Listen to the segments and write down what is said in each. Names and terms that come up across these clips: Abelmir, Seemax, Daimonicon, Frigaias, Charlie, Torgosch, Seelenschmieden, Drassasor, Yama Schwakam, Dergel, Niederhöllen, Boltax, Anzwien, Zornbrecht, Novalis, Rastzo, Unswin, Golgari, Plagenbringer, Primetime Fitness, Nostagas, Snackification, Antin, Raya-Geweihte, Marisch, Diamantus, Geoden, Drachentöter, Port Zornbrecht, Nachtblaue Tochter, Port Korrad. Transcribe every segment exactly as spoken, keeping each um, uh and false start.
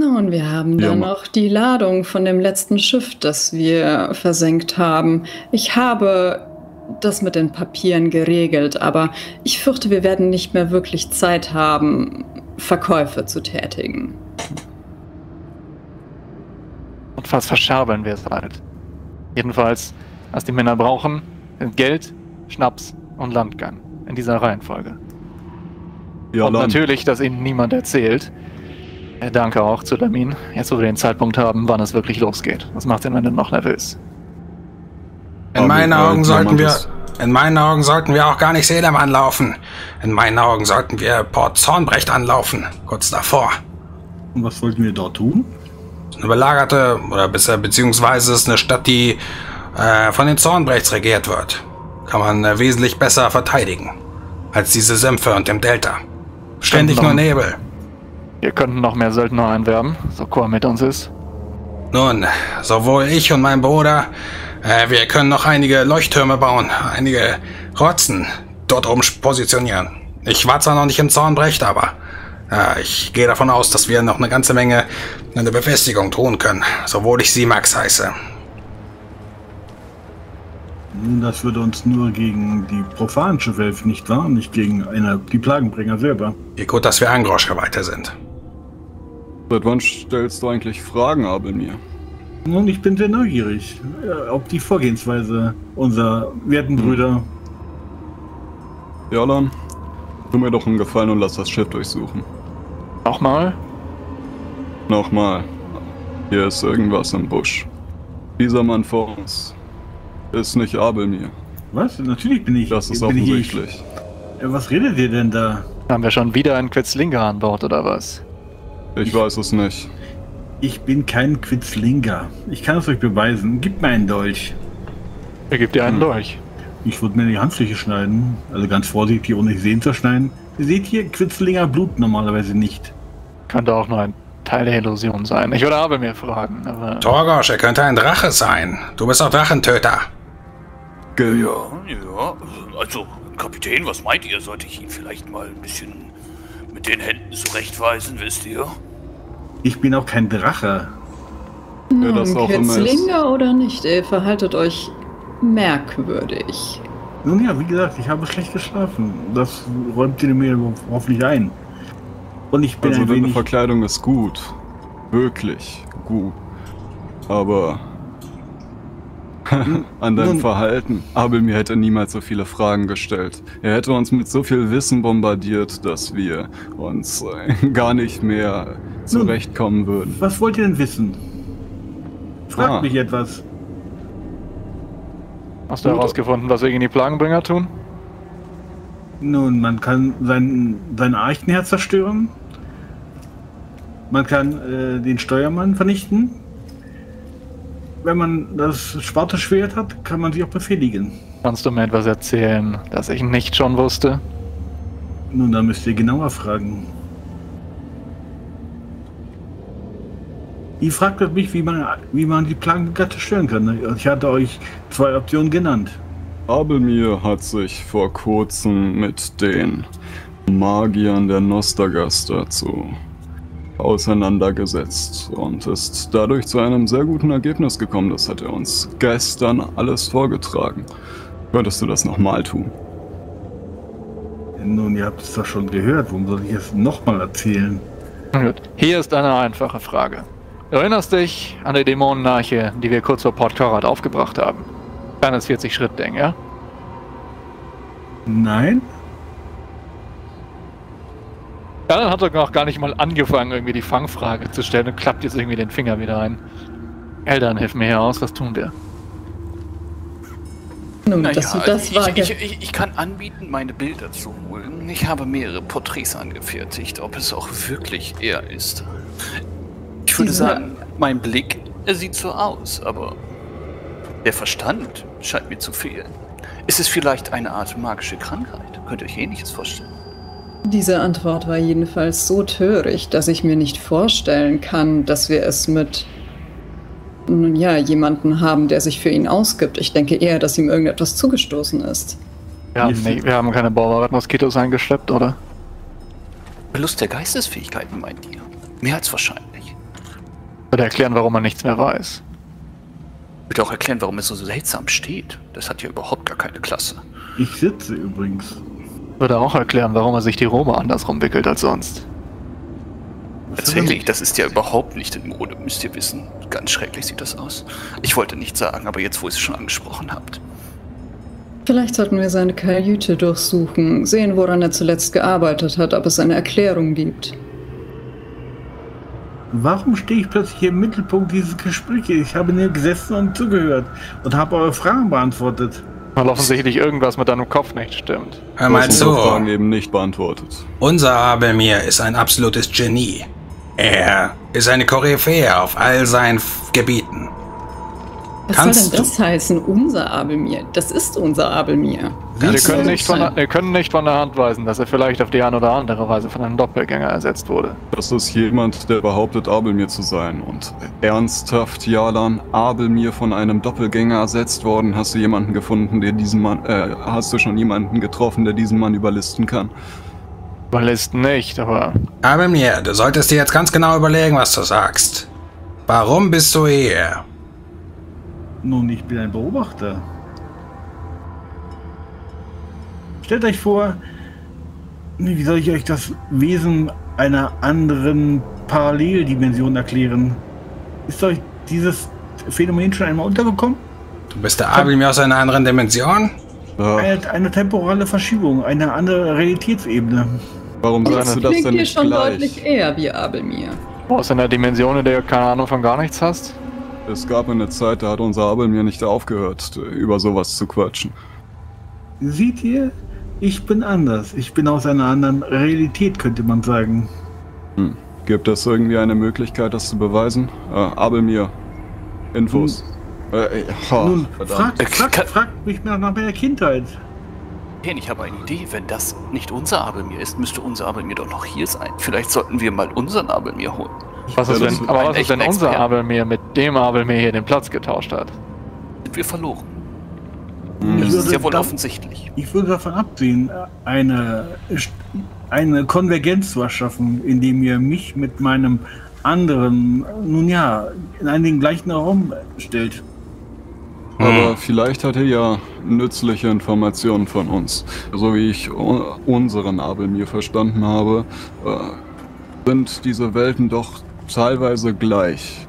Na, und wir haben ja, dann noch die Ladung von dem letzten Schiff, das wir versenkt haben. Ich habe das mit den Papieren geregelt, aber ich fürchte, wir werden nicht mehr wirklich Zeit haben, Verkäufe zu tätigen. Und fast verscherbeln wir es halt. Jedenfalls, was die Männer brauchen, sind Geld, Schnaps und Landgang. In dieser Reihenfolge. Ja, und Land. Natürlich, dass ihnen niemand erzählt. Danke auch zu Zulamin. Jetzt, wo wir den Zeitpunkt haben, wann es wirklich losgeht. Was macht den Mann noch nervös? In meinen Augen sollten wir... In meinen Augen sollten wir auch gar nicht Seelam anlaufen. In meinen Augen sollten wir Port Zornbrecht anlaufen. Kurz davor. Und was sollten wir dort tun? Eine belagerte, oder besser, beziehungsweise ist eine Stadt, die äh, von den Zornbrechts regiert wird. Kann man äh, wesentlich besser verteidigen. Als diese Sümpfe und dem Delta. Ständig nur Nebel. Wir könnten noch mehr Söldner einwerben, so Chor mit uns ist. Nun, sowohl ich und mein Bruder, äh, wir können noch einige Leuchttürme bauen, einige Rotzen dort oben positionieren. Ich war zwar noch nicht im Zornbrecht, aber äh, ich gehe davon aus, dass wir noch eine ganze Menge an der Befestigung tun können, sowohl ich Seemax heiße. Das würde uns nur gegen die profanen Schiffe helfen, nicht wahr? Nicht gegen eine, die Plagenbringer selber. Ja, gut, dass wir Angrosch-Geweihte sind. Seit wann stellst du eigentlich Fragen, Abelmir? Nun, ich bin sehr neugierig, ob die Vorgehensweise unserer werten Brüder... Jalan, tu mir doch einen Gefallen und lass das Schiff durchsuchen. Nochmal? Nochmal. Hier ist irgendwas im Busch. Dieser Mann vor uns... ist nicht Abelmir. Was? Natürlich bin ich. Das ist offensichtlich. Was redet ihr denn da? Haben wir schon wieder einen Quitzlinger an Bord, oder was? Ich, ich weiß es nicht. Ich bin kein Quitzlinger. Ich kann es euch beweisen. Gib mir einen Dolch. Er gibt dir einen hm. Dolch. Ich würde mir die Handfläche schneiden. Also ganz vorsichtig, ohne sehen zu schneiden. Ihr seht ihr, Quitzlinger blutet normalerweise nicht. Könnte auch nur ein Teil der Illusion sein. Ich würde Abelmir fragen, aber... Torgosch, er könnte ein Drache sein. Du bist doch Drachentöter. Ja, ja, also Kapitän, was meint ihr? Sollte ich ihn vielleicht mal ein bisschen mit den Händen zurechtweisen, wisst ihr? Ich bin auch kein Drache. Nun, ja, das auch Quitzlinger oder nicht, ihr verhaltet euch merkwürdig. Nun ja, wie gesagt, ich habe schlecht geschlafen. Das räumt ihr mir hoffentlich ein. Und ich bin also ein deine wenig... Verkleidung ist gut. Wirklich gut. Aber... An deinem Nun, Verhalten. Abelmir hätte niemals so viele Fragen gestellt. Er hätte uns mit so viel Wissen bombardiert, dass wir uns äh, gar nicht mehr zurechtkommen würden. Was wollt ihr denn wissen? Fragt ah. mich etwas. Hast du herausgefunden, was wir gegen die Plagenbringer tun? Nun, man kann sein, sein Archtenherz zerstören. Man kann äh, den Steuermann vernichten. Wenn man das schwarze Schwert hat, kann man sich auch befehligen. Kannst du mir etwas erzählen, das ich nicht schon wusste? Nun, da müsst ihr genauer fragen. Ihr fragt mich, wie man, wie man die Plagen zerstören kann. Ich hatte euch zwei Optionen genannt. Abelmir hat sich vor kurzem mit den Magiern der Nostagas dazu auseinandergesetzt und ist dadurch zu einem sehr guten Ergebnis gekommen. Das hat er uns gestern alles vorgetragen. Würdest du das nochmal tun? Nun, ihr habt es doch schon gehört. Warum soll ich es nochmal erzählen? Gut. Hier ist eine einfache Frage. Erinnerst dich an die Dämonenarche, die wir kurz vor Port Korrad aufgebracht haben? Kleines vierzig Schritt Ding, ja? Nein? Ja, dann hat er auch gar nicht mal angefangen, irgendwie die Fangfrage zu stellen und klappt jetzt irgendwie den Finger wieder ein. Eltern, helf mir hier aus, was tun wir? Nun, naja, das, das also ich, ich, ich, ich kann anbieten, meine Bilder zu holen. Ich habe mehrere Porträts angefertigt, ob es auch wirklich er ist. Ich würde sagen, mein Blick, er sieht so aus, aber der Verstand scheint mir zu fehlen. Ist es vielleicht eine Art magische Krankheit? Könnt ihr euch Ähnliches vorstellen? Diese Antwort war jedenfalls so töricht, dass ich mir nicht vorstellen kann, dass wir es mit, nun ja, jemanden haben, der sich für ihn ausgibt. Ich denke eher, dass ihm irgendetwas zugestoßen ist. Wir haben, nicht, wir haben keine Bauerrat-Moskitos eingeschleppt, oder? Verlust der Geistesfähigkeiten, meint ihr? Mehr als wahrscheinlich. Würde erklären, warum er nichts mehr weiß. Würde auch erklären, warum es so seltsam steht. Das hat ja überhaupt gar keine Klasse. Ich sitze übrigens. Würde auch erklären, warum er sich die Roma andersrum wickelt als sonst. Tatsächlich, das ist ja überhaupt nicht in Mode, müsst ihr wissen. Ganz schrecklich sieht das aus. Ich wollte nichts sagen, aber jetzt, wo ihr es schon angesprochen habt. Vielleicht sollten wir seine Kajüte durchsuchen, sehen, woran er zuletzt gearbeitet hat, ob es eine Erklärung gibt. Warum stehe ich plötzlich im Mittelpunkt dieses Gesprächs? Ich habe nur gesessen und zugehört und habe eure Fragen beantwortet. Weil offensichtlich irgendwas mit deinem Kopf nicht stimmt. Hör mal zu. Fragen eben nicht beantwortet. Unser Abelmir ist ein absolutes Genie. Er ist eine Koryphäe auf all seinen Gebieten. Was Kannst soll denn das heißen? Unser Abelmir. Das ist unser Abelmir. Wir können, nicht von der, wir können nicht von der Hand weisen, dass er vielleicht auf die eine oder andere Weise von einem Doppelgänger ersetzt wurde. Das ist jemand, der behauptet, Abelmir zu sein. Und ernsthaft, Jalan, Abelmir von einem Doppelgänger ersetzt worden? Hast du jemanden gefunden, der diesen Mann, äh, hast du schon jemanden getroffen, der diesen Mann überlisten kann? Überlisten nicht, aber... Abelmir, du solltest dir jetzt ganz genau überlegen, was du sagst. Warum bist du hier? Nun, ich bin ein Beobachter. Stellt euch vor, wie soll ich euch das Wesen einer anderen Paralleldimension erklären? Ist euch dieses Phänomen schon einmal untergekommen? Du bist der Abelmir aus einer anderen Dimension? Ja. Eine, eine temporale Verschiebung, eine andere Realitätsebene. Warum sagst du das denn nicht gleich? Das klingt dir schon deutlich eher wie Abelmir. Aus einer Dimension, in der du keine Ahnung von gar nichts hast? Es gab eine Zeit, da hat unser Abelmir nicht aufgehört, über sowas zu quatschen. Seht ihr, ich bin anders. Ich bin aus einer anderen Realität, könnte man sagen. Hm. Gibt es irgendwie eine Möglichkeit, das zu beweisen? Äh, Abelmir, Infos. Hm. Äh, ja. Nun, fragt frag, frag, frag mich nach meiner Kindheit. Ich habe eine Idee. Wenn das nicht unser Abelmir ist, müsste unser Abelmir doch noch hier sein. Vielleicht sollten wir mal unseren Abelmir holen. Was ist denn, aber was ist denn unser Abelmir mit dem Abelmir hier den Platz getauscht hat? Sind wir verloren? Hm. Das ist ja wohl offensichtlich. Ich würde davon absehen, eine, eine Konvergenz zu erschaffen, indem ihr mich mit meinem anderen, nun ja, in einen gleichen Raum stellt. Aber vielleicht hat er ja nützliche Informationen von uns. So wie ich unseren Abelmir verstanden habe, sind diese Welten doch teilweise gleich.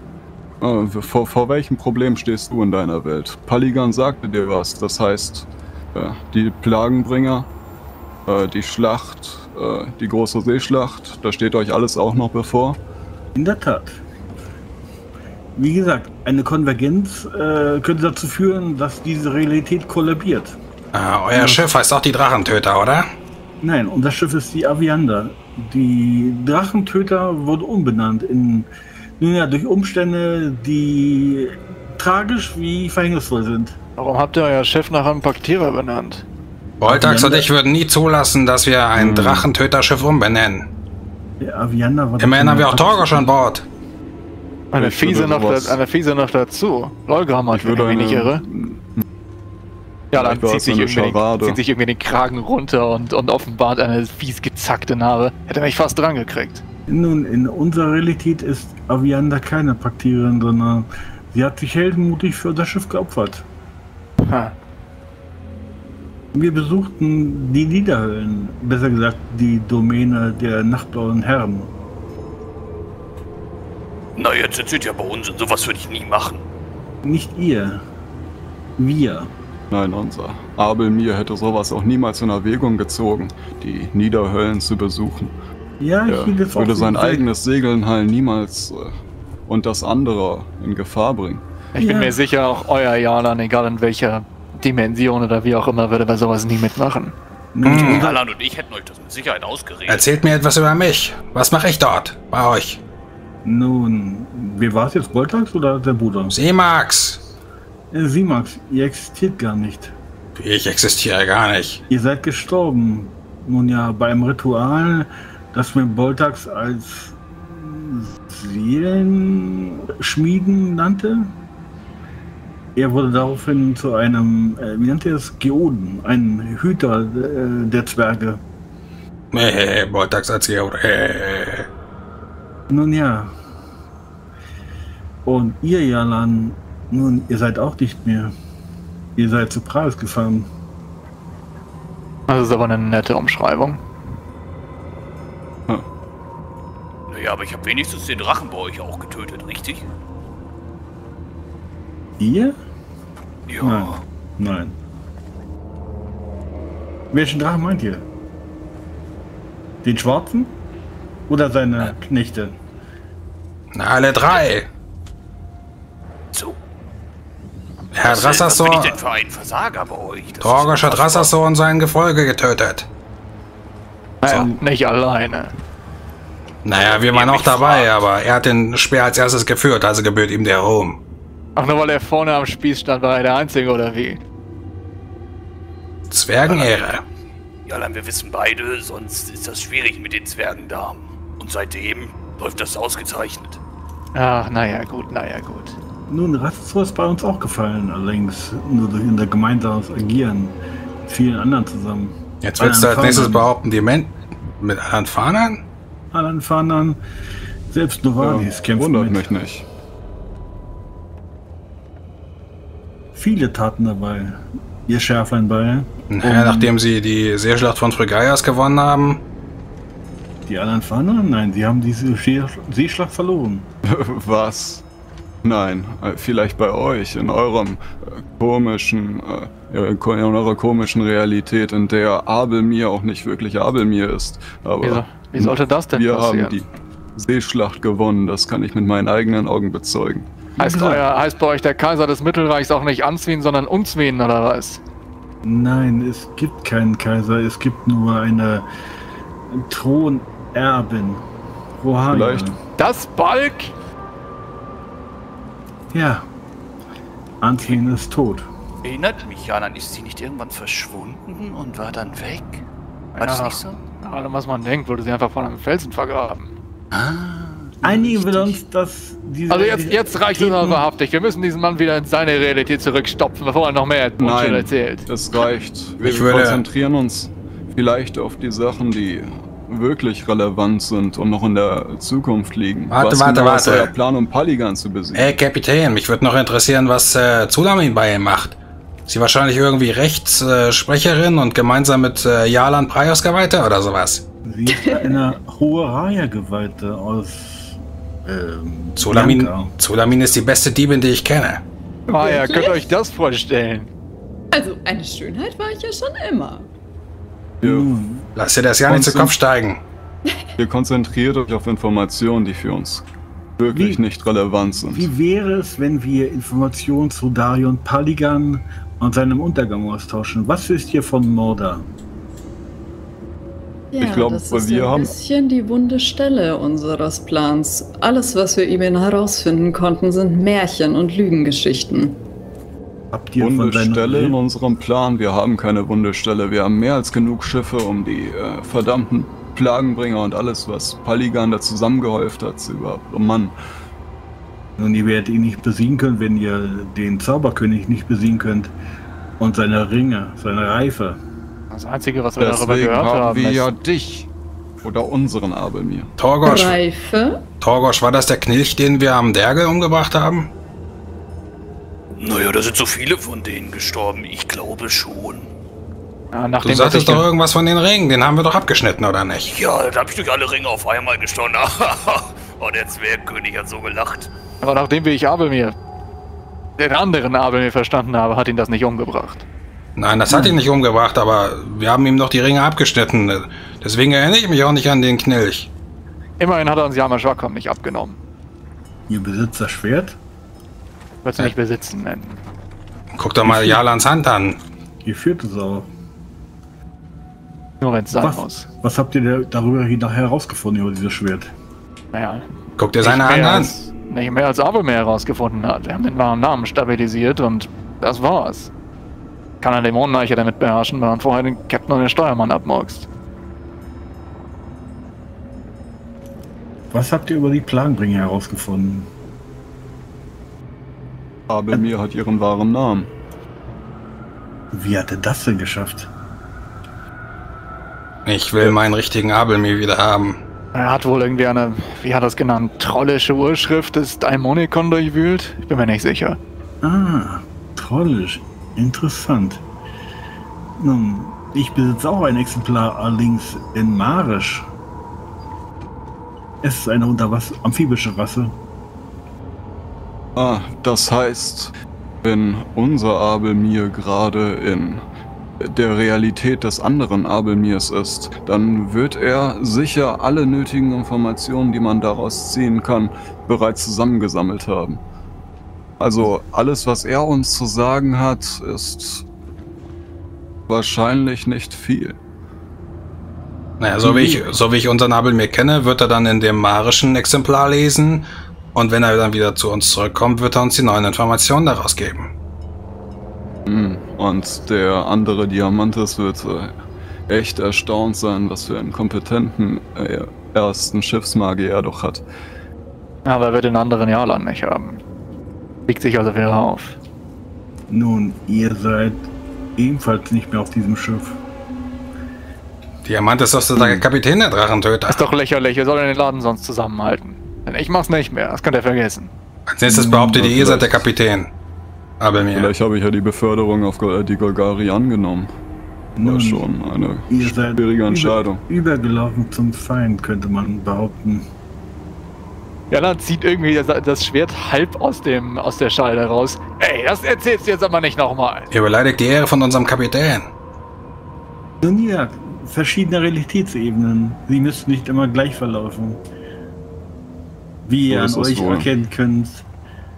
Vor, vor welchem Problem stehst du in deiner Welt? Paligan sagte dir was, das heißt, die Plagenbringer, die Schlacht, die große Seeschlacht, da steht euch alles auch noch bevor? In der Tat. Wie gesagt, eine Konvergenz äh, könnte dazu führen, dass diese Realität kollabiert. Ah, euer ja. Schiff heißt auch die Drachentöter, oder? Nein, unser Schiff ist die Aviander. Die Drachentöter wurde umbenannt in, nun ja, durch Umstände, die tragisch wie verhängnisvoll sind. Warum habt ihr euer Schiff nach einem Paktierer benannt? Boltax und ich würden nie zulassen, dass wir ein hm. Drachentöterschiff umbenennen. Der Aviander war Immerhin haben wir auch Torgosch an Bord. Eine fiese, noch da, eine fiese noch dazu. Lolgram hat, wenn ich mich nicht irre. Ja, dann zieht sich, irgendwie den, zieht sich irgendwie den Kragen runter und, und offenbart eine fies gezackte Narbe. Hätte mich fast dran gekriegt. Nun, in unserer Realität ist Aviander keine Paktierin, sondern sie hat sich heldenmutig für das Schiff geopfert. Ha. Wir besuchten die Niederhöllen, besser gesagt die Domäne der Nachtblauen Herren. Na, jetzt erzählt ja bei uns, sowas würde ich nie machen. Nicht ihr. Wir. Nein, unser Abelmir hätte sowas auch niemals in Erwägung gezogen, die Niederhöllen zu besuchen. Ja, ich finde es auch. Er würde sein eigenes Segelnheil niemals äh, und das andere in Gefahr bringen. Ich bin mir sicher, auch euer Jalan, egal in welcher Dimension oder wie auch immer, würde bei sowas nie mitmachen. Mhm. Jalan und ich hätten euch das mit Sicherheit ausgeredet. Erzählt mir etwas über mich. Was mache ich dort bei euch? Nun, wer war es jetzt? Boltax oder der Bruder? Seemax! Seemax, ihr existiert gar nicht. Ich existiere gar nicht. Ihr seid gestorben. Nun ja, beim Ritual, das mir Boltax als Seelenschmieden nannte. Er wurde daraufhin zu einem, wie nannte er es? Geoden, ein Hüter der Zwerge. Hey, Boltax als Geoden. Nun ja, Und ihr, Jalan, nun, ihr seid auch nicht mehr. Ihr seid zu Prahl gefahren. Das ist aber eine nette Umschreibung. Hm. Naja, aber ich habe wenigstens den Drachen bei euch auch getötet, richtig? Ihr? Ja. Nein. Nein. Welchen Drachen meint ihr? Den schwarzen? Oder seine ja. Knechte? Na, alle drei! So. Herr Drassasor. Was bin ich denn für ein Versager bei euch? Torgosch hat Drassasor und sein Gefolge getötet. Naja, so. Nicht alleine. Naja, wir waren auch dabei, fragt. Aber er hat den Speer als erstes geführt, also gebührt ihm der Ruhm. Ach, nur weil er vorne am Spieß stand, war er der Einzige, oder wie? Zwergenehre. Ja, dann wir wissen beide, sonst ist das schwierig mit den Zwergendamen. Und seitdem läuft das ausgezeichnet. Ach, naja, gut, naja, gut. Nun, Rastzo ist bei uns auch gefallen, allerdings nur durch unser gemeinsames Agieren mit vielen anderen zusammen. Jetzt willst du als nächstes behaupten, die Men mit anderen Fahnern? Anderen Fahnern, selbst Novalis ja, kämpfen wundert mit. Mich nicht. Viele taten dabei, ihr Schärflein bei. Naja, nachdem sie die Seeschlacht von Frigaias gewonnen haben. Die anderen Fahnern? Nein, sie haben diese Seeschlacht verloren. Was? Nein, vielleicht bei euch, in eurem äh, komischen, äh, in eurer komischen Realität, in der Abelmir auch nicht wirklich Abelmir ist. Aber ja, wie sollte das denn wir passieren? Wir haben die Seeschlacht gewonnen, das kann ich mit meinen eigenen Augen bezeugen. Heißt, euer, heißt bei euch der Kaiser des Mittelreichs auch nicht Anzwien, sondern Unswin, oder was? Nein, es gibt keinen Kaiser, es gibt nur eine Thronerbin. Rohan. Vielleicht. Das Balk? Ja, Antin ist tot. Erinnert mich, Jalan, ist sie nicht irgendwann verschwunden und war dann weg? War ja, das nicht so? Allem, was man denkt, wurde sie einfach von einem Felsen vergraben. Ah, einige will uns das... Also jetzt, jetzt reicht es noch wahrhaftig. Wir müssen diesen Mann wieder in seine Realität zurückstopfen, bevor er noch mehr Nein, erzählt. Das reicht. Wir ich konzentrieren würde... uns vielleicht auf die Sachen, die wirklich relevant sind und noch in der Zukunft liegen. Warte, was warte, genau warte. Ist euer Plan, um Paligan zu besiegen? Ey, Kapitän, mich würde noch interessieren, was äh, Zulamin bei ihm macht. Sie wahrscheinlich irgendwie Rechtssprecherin äh, und gemeinsam mit äh, Jalan Prajos-Geweihte oder sowas? Sie ist eine hohe Raya-Geweihte aus ähm, Zulamin. Zulamin ist die beste Diebin, die ich kenne. Raya, könnt ihr euch das vorstellen? Also, eine Schönheit war ich ja schon immer. Wir Lass dir das ja nicht zu Kopf steigen. Ihr konzentriert euch auf Informationen, die für uns wirklich wie, nicht relevant sind. Wie wäre es, wenn wir Informationen zu Darion Paligan und seinem Untergang austauschen? Was wisst ihr von Morda? Ja, ich glaub, das ist wir ein haben bisschen die wunde Stelle unseres Plans. Alles, was wir eben herausfinden konnten, sind Märchen und Lügengeschichten. Habt ihr wunde Stelle in unserem Plan? Wir haben keine wunde Stelle. Wir haben mehr als genug Schiffe, um die äh, verdammten Plagenbringer und alles, was Paligan da zusammengehäuft hat, zu überhaupt. Oh Mann. Nun, ihr werdet ihn nicht besiegen können, wenn ihr den Zauberkönig nicht besiegen könnt. Und seine Ringe, seine Reife. Das Einzige, was wir Deswegen darüber gehört haben, haben wir ja dich. Oder unseren Abelmir. Torgosch. Reife? Torgosch, war das der Knilch, den wir am Dergel umgebracht haben? Naja, da sind so viele von denen gestorben. Ich glaube schon. Ja, du sagtest doch irgendwas von den Ringen. Den haben wir doch abgeschnitten, oder nicht? Ja, da hab ich durch alle Ringe auf einmal gestochen. Und der Zwergkönig hat so gelacht. Aber nachdem ich Abelmir, den anderen Abelmir verstanden habe, hat ihn das nicht umgebracht. Nein, das hm. hat ihn nicht umgebracht, aber wir haben ihm doch die Ringe abgeschnitten. Deswegen erinnere ich mich auch nicht an den Knilch. Immerhin hat er uns Yama Schwakam nicht abgenommen. Ihr besitzt das Schwert? Wolltest du nicht besitzen, nennen. Guck doch mal Jalans Hand an. Ihr führt es auch. Nur wenn es sein muss. Was habt ihr darüber herausgefunden, über dieses Schwert? Naja. Guck dir seine Hand an. Nicht mehr als Abelmir herausgefunden hat. Wir haben den wahren Namen stabilisiert und das war's. Kann ein Dämonenreicher damit beherrschen, weil man vorher den Captain und den Steuermann abmurkst. Was habt ihr über die Plagenbringer herausgefunden? Abelmir hat ihren wahren Namen. Wie hat er das denn geschafft? Ich will meinen richtigen Abelmir wieder haben. Er hat wohl irgendwie eine, wie hat er es genannt, trollische Urschrift des Daimonicon durchwühlt. Ich bin mir nicht sicher. Ah, trollisch. Interessant. Nun, ich besitze auch ein Exemplar, allerdings in Marisch. Es ist eine Unterwasser amphibische Rasse. Ah, das heißt, wenn unser Abelmir gerade in der Realität des anderen Abelmirs ist, dann wird er sicher alle nötigen Informationen, die man daraus ziehen kann, bereits zusammengesammelt haben. Also alles, was er uns zu sagen hat, ist wahrscheinlich nicht viel. Naja, so wie ich, so wie ich unseren Abelmir kenne, wird er dann in dem marischen Exemplar lesen und wenn er dann wieder zu uns zurückkommt, wird er uns die neuen Informationen daraus geben. Und der andere Diamantus wird echt erstaunt sein, was für einen kompetenten ersten Schiffsmagier er doch hat. Aber er wird den anderen Jalan nicht haben. Biegt sich also wieder auf. Nun, ihr seid ebenfalls nicht mehr auf diesem Schiff. Diamantus ist doch der hm. Kapitän der Drachentöter. Ist doch lächerlich, wir sollen den Laden sonst zusammenhalten. Denn ich mach's nicht mehr, das könnt ihr vergessen. Als nächstes behauptet ihr, ihr seid der Kapitän. Aber mir. Vielleicht habe ich ja die Beförderung auf die Golgari angenommen. War schon eine schwierige Entscheidung. Über, übergelaufen zum Feind, könnte man behaupten. Ja, dann zieht irgendwie das, das Schwert halb aus, dem, aus der Scheide raus. Ey, das erzählst du jetzt aber nicht nochmal. Ihr beleidigt die Ehre von unserem Kapitän. Nun ja, verschiedene Realitätsebenen. Sie müssen nicht immer gleich verlaufen. Wie ihr an euch erkennen könnt.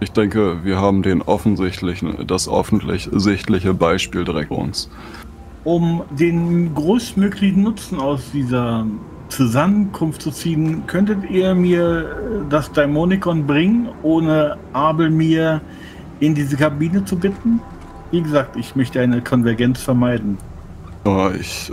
Ich denke, wir haben den offensichtlichen, das offensichtliche Beispiel direkt vor uns. Um den größtmöglichen Nutzen aus dieser Zusammenkunft zu ziehen, könntet ihr mir das Daimonicon bringen, ohne Abelmir in diese Kabine zu bitten? Wie gesagt, ich möchte eine Konvergenz vermeiden. Ja, ich,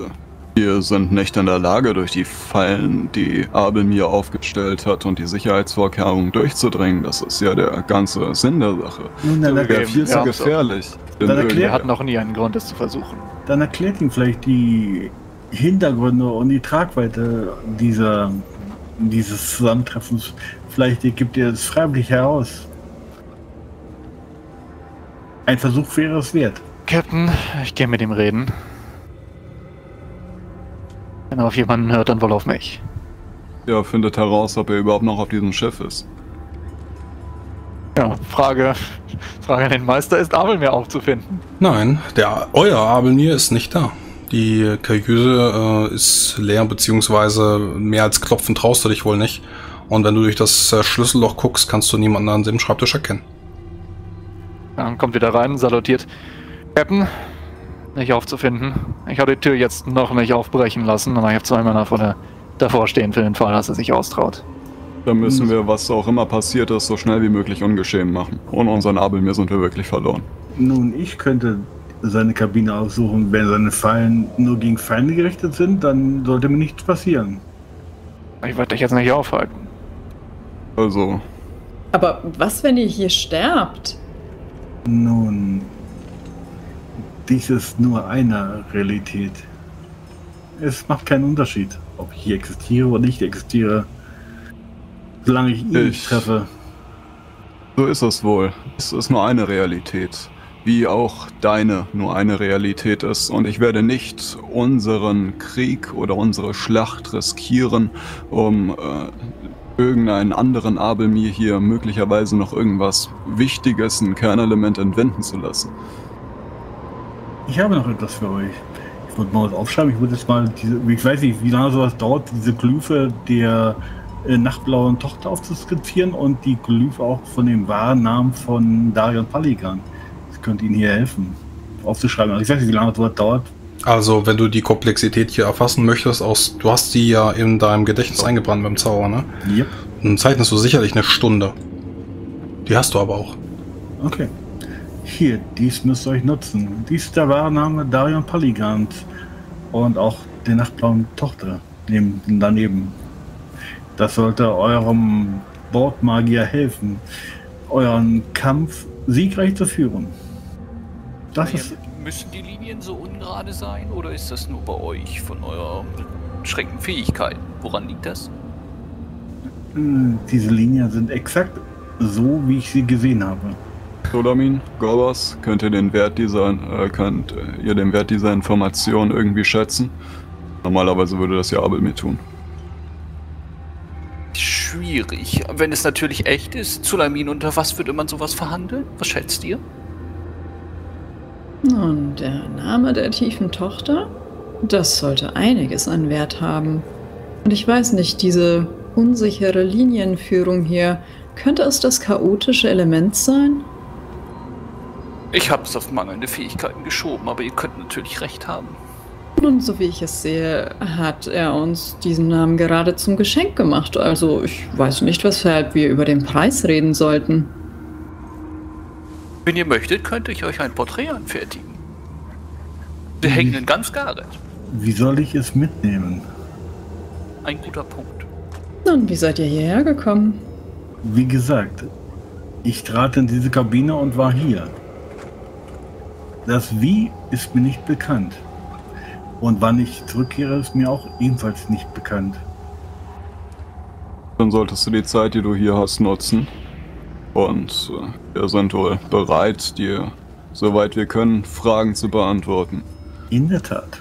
wir sind nicht in der Lage, durch die Fallen, die Abelmir aufgestellt hat und die Sicherheitsvorkehrungen durchzudringen. Das ist ja der ganze Sinn der Sache. Nun, dann wäre viel zu gefährlich. Er hat noch nie einen Grund, das zu versuchen. Dann erklärt ihm vielleicht die Hintergründe und die Tragweite dieser, dieses Zusammentreffens. Vielleicht gibt ihr es freiwillig heraus. Ein Versuch wäre es wert. Captain, ich gehe mit ihm reden. Wenn er auf jemanden hört, dann wohl auf mich. Ja, findet heraus, ob er überhaupt noch auf diesem Schiff ist. Ja, Frage, Frage an den Meister, ist Abelmir aufzufinden? Nein, der, euer Abelmir ist nicht da. Die Kajüse äh, ist leer, beziehungsweise mehr als klopfen traust du dich wohl nicht. Und wenn du durch das äh, Schlüsselloch guckst, kannst du niemanden an dem Schreibtisch erkennen. Dann kommt wieder rein, salutiert. Captain? Nicht aufzufinden. Ich habe die Tür jetzt noch nicht aufbrechen lassen, aber ich habe zwei Männer vor der, davor stehen für den Fall, dass er sich austraut. Dann müssen wir, was auch immer passiert ist, so schnell wie möglich ungeschehen machen. Ohne unseren Abelmir sind wir wirklich verloren. Nun, ich könnte seine Kabine aussuchen. Wenn seine Fallen nur gegen Feinde gerichtet sind, dann sollte mir nichts passieren. Ich werde dich jetzt nicht aufhalten. Also. Aber was, wenn ihr hier sterbt? Nun. Dies ist nur eine Realität. Es macht keinen Unterschied, ob ich hier existiere oder nicht existiere, solange ich ihn nicht treffe. So ist es wohl. Es ist nur eine Realität, wie auch deine nur eine Realität ist. Und ich werde nicht unseren Krieg oder unsere Schlacht riskieren, um äh, irgendeinen anderen Abelmir hier möglicherweise noch irgendwas Wichtiges, ein Kernelement entwenden zu lassen. Ich habe noch etwas für euch. Ich wollte mal was aufschreiben. Ich würde jetzt mal diese, ich weiß nicht, wie lange sowas dauert, diese Glyphe der äh, Nachtblauen Tochter aufzuskizzieren und die Glyphe auch von dem wahren Namen von Darion Paligan. Das könnte Ihnen hier helfen, aufzuschreiben. Also ich weiß nicht, wie lange sowas dauert. Also, wenn du die Komplexität hier erfassen möchtest, aus, du hast die ja in deinem Gedächtnis eingebrannt beim Zauber, ne? Yep. Dann zeichnest du sicherlich eine Stunde. Die hast du aber auch. Okay. Hier, dies müsst ihr euch nutzen. Dies ist der wahre Name Darion Paligans und auch der Nachtblauen Tochter neben, daneben. Das sollte eurem Bordmagier helfen, euren Kampf siegreich zu führen. Das ja, ist müssen die Linien so ungerade sein oder ist das nur bei euch von euren schrecken Fähigkeiten? Woran liegt das? Diese Linien sind exakt so, wie ich sie gesehen habe. Zulamin, Gorbas, könnt ihr den Wert dieser, äh, könnt ihr den Wert dieser Information irgendwie schätzen? Normalerweise würde das ja Abelmir tun. Schwierig. Wenn es natürlich echt ist, Zulamin, unter was würde man sowas verhandeln? Was schätzt ihr? Nun, der Name der tiefen Tochter? Das sollte einiges an Wert haben. Und ich weiß nicht, diese unsichere Linienführung hier, könnte es das chaotische Element sein? Ich habe es auf mangelnde Fähigkeiten geschoben, aber ihr könnt natürlich recht haben. Nun, so wie ich es sehe, hat er uns diesen Namen gerade zum Geschenk gemacht. Also ich weiß nicht, weshalb wir über den Preis reden sollten. Wenn ihr möchtet, könnte ich euch ein Porträt anfertigen. Wir wie, hängen in ganz Gareth. Wie soll ich es mitnehmen? Ein guter Punkt. Nun, wie seid ihr hierher gekommen? Wie gesagt, ich trat in diese Kabine und war hier. Das Wie ist mir nicht bekannt. Und wann ich zurückkehre, ist mir auch ebenfalls nicht bekannt. Dann solltest du die Zeit, die du hier hast, nutzen. Und wir sind wohl bereit, dir, soweit wir können, Fragen zu beantworten. In der Tat.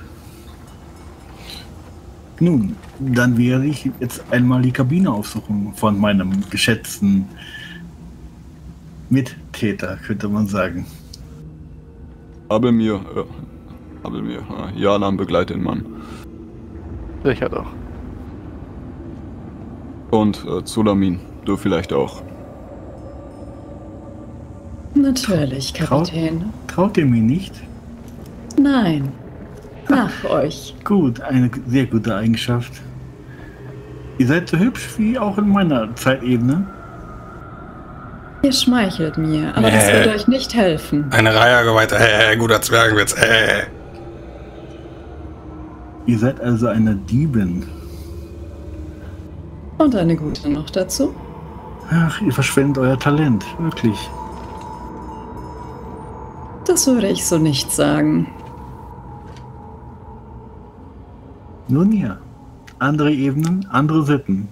Nun, dann werde ich jetzt einmal die Kabine aufsuchen von meinem geschätzten Mittäter, könnte man sagen. Abelmir, äh, Abelmir, äh, Jalan begleitet den Mann. Sicher doch. Und äh, Zulamin, du vielleicht auch. Natürlich, Kapitän. Traut, traut ihr mir nicht? Nein, nach ha. euch. Gut, eine sehr gute Eigenschaft. Ihr seid so hübsch wie auch in meiner Zeitebene. Ihr schmeichelt mir, aber nee. das wird euch nicht helfen. Eine Raya-Geweihte, hey, guter Zwergenwitz, hey. Ihr seid also eine Diebin. Und eine gute noch dazu. Ach, ihr verschwendet euer Talent, wirklich. Das würde ich so nicht sagen. Nun ja, andere Ebenen, andere Sitten.